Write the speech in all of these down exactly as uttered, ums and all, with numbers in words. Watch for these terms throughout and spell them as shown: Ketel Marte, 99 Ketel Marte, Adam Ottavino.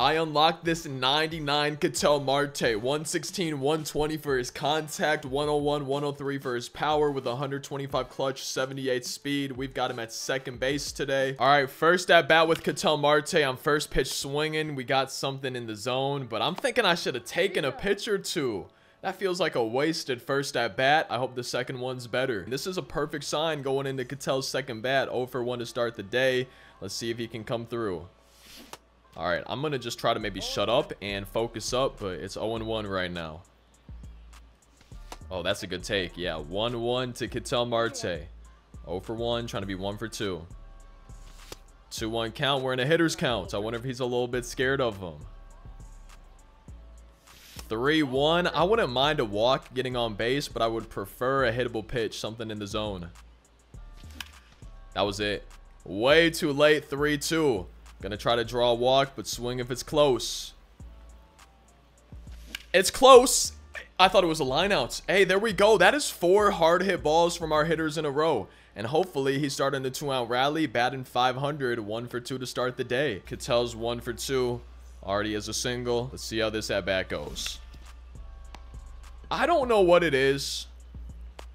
I unlocked this ninety-nine Ketel Marte, one sixteen, one twenty for his contact, one oh one, one oh three for his power with one twenty-five clutch, seventy-eight speed. We've got him at second base today. All right, first at bat with Ketel Marte on first pitch swinging. We got something in the zone, but I'm thinking I should have taken a pitch or two. That feels like a wasted first at bat. I hope the second one's better. This is a perfect sign going into Ketel's second bat. oh for one to start the day. Let's see if he can come through. All right, I'm going to just try to maybe shut up and focus up, but it's oh and one right now. Oh, that's a good take. Yeah, one one to Ketel Marte. oh for one, trying to be one for two. two one count. We're in a hitter's count. I wonder if he's a little bit scared of him. three one. I wouldn't mind a walk getting on base, but I would prefer a hittable pitch, something in the zone. That was it. Way too late. three two. Gonna try to draw a walk, but swing if it's close. It's close. I thought it was a line out. Hey, there we go. That is four hard hit balls from our hitters in a row. And hopefully he's starting the two out rally, batting five hundred, one for two to start the day. Ketel's one for two. Already as a single. Let's see how this at bat goes. I don't know what it is,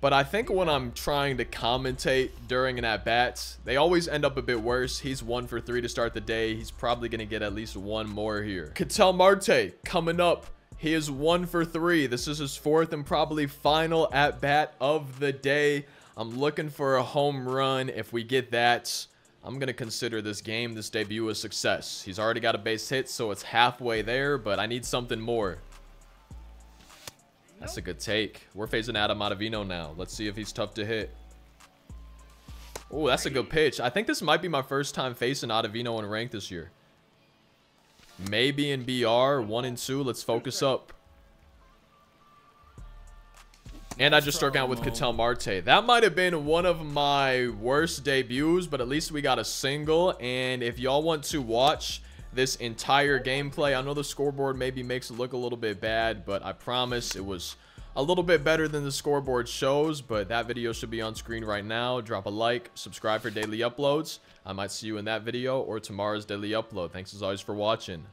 but I think when I'm trying to commentate during an at bat, they always end up a bit worse. He's one for three to start the day. He's probably gonna get at least one more here. Ketel Marte coming up. He is one for three. This is his fourth and probably final at bat of the day. I'm looking for a home run. If we get that, I'm going to consider this game, this debut, a success. He's already got a base hit, so it's halfway there, but I need something more. That's a good take. We're facing Adam Ottavino now. Let's see if he's tough to hit. Oh, that's a good pitch. I think this might be my first time facing Ottavino in rank this year. Maybe in B R, one and two. Let's focus up. And I just struck out with Ketel Marte. That might have been one of my worst debuts, but at least we got a single. And if y'all want to watch this entire gameplay, I know the scoreboard maybe makes it look a little bit bad, but I promise it was a little bit better than the scoreboard shows. But that video should be on screen right now. Drop a like, subscribe for daily uploads. I might see you in that video or tomorrow's daily upload. Thanks as always for watching.